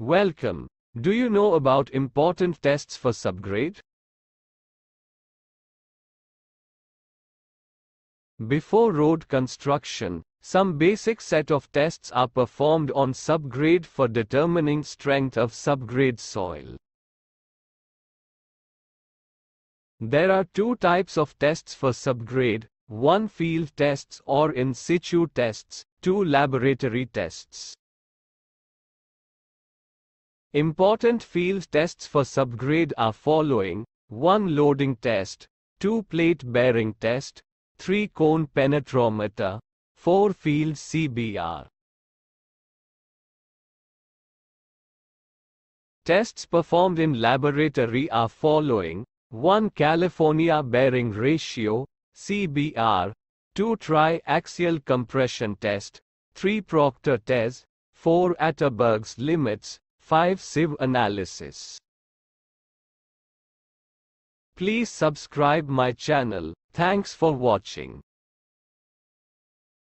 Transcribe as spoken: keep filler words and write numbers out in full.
Welcome. Do you know about important tests for subgrade? Before road construction, some basic set of tests are performed on subgrade for determining strength of subgrade soil. There are two types of tests for subgrade, one field tests or in situ tests, two laboratory tests. Important field tests for subgrade are following: one loading test, two plate bearing test, three cone penetrometer, four field C B R. Tests performed in laboratory are following: one California bearing ratio, C B R, two triaxial compression test, three Proctor test, four Atterberg's limits, five sieve analysis. Please subscribe my channel. Thanks for watching.